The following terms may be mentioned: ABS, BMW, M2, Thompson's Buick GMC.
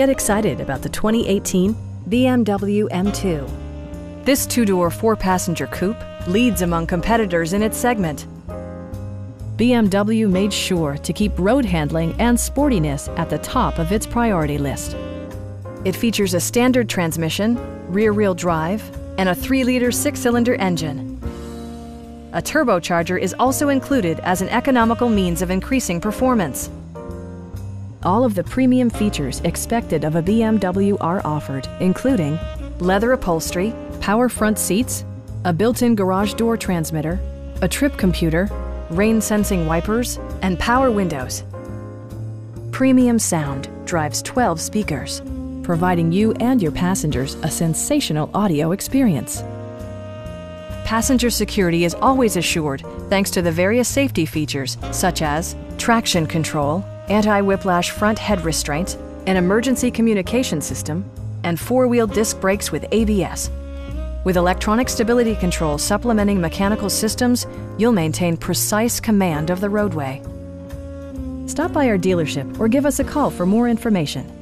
Get excited about the 2018 BMW M2. This two-door, four-passenger coupe leads among competitors in its segment. BMW made sure to keep road handling and sportiness at the top of its priority list. It features a standard transmission, rear-wheel drive, and a 3-liter 6-cylinder engine. A turbocharger is also included as an economical means of increasing performance. All of the premium features expected of a BMW are offered, including leather upholstery, power front seats, a built-in garage door transmitter, a trip computer, rain-sensing wipers, and power windows. Premium sound drives 12 speakers, providing you and your passengers a sensational audio experience. Passenger security is always assured thanks to the various safety features such as traction control, anti-whiplash front head restraint, an emergency communication system, and four-wheel disc brakes with ABS. With electronic stability control supplementing mechanical systems, you'll maintain precise command of the roadway. Stop by our dealership or give us a call for more information.